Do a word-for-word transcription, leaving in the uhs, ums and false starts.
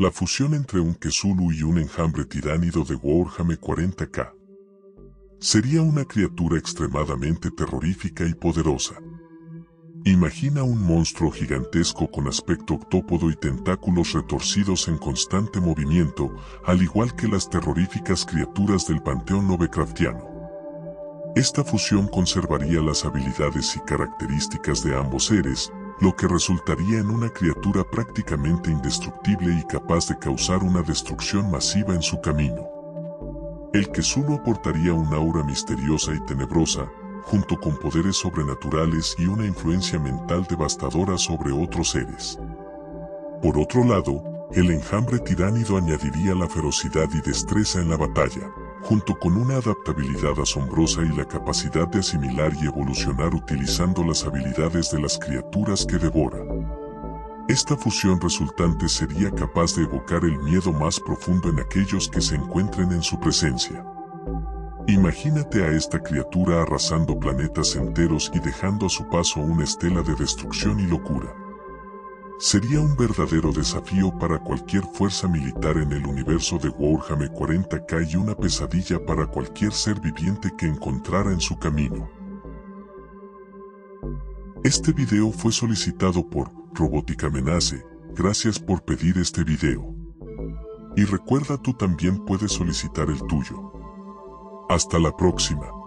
La fusión entre un Cthulhu y un enjambre tiránido de Warhammer cuarenta K. Sería una criatura extremadamente terrorífica y poderosa. Imagina un monstruo gigantesco con aspecto octópodo y tentáculos retorcidos en constante movimiento, al igual que las terroríficas criaturas del panteón Lovecraftiano. Esta fusión conservaría las habilidades y características de ambos seres, lo que resultaría en una criatura prácticamente indestructible y capaz de causar una destrucción masiva en su camino. El Cthulhu aportaría una aura misteriosa y tenebrosa, junto con poderes sobrenaturales y una influencia mental devastadora sobre otros seres. Por otro lado, el enjambre tiránido añadiría la ferocidad y destreza en la batalla, junto con una adaptabilidad asombrosa y la capacidad de asimilar y evolucionar utilizando las habilidades de las criaturas que devora. Esta fusión resultante sería capaz de evocar el miedo más profundo en aquellos que se encuentren en su presencia. Imagínate a esta criatura arrasando planetas enteros y dejando a su paso una estela de destrucción y locura. Sería un verdadero desafío para cualquier fuerza militar en el universo de Warhammer cuarenta K y una pesadilla para cualquier ser viviente que encontrara en su camino. Este video fue solicitado por Robótica Amenaza. Gracias por pedir este video. Y recuerda, tú también puedes solicitar el tuyo. Hasta la próxima.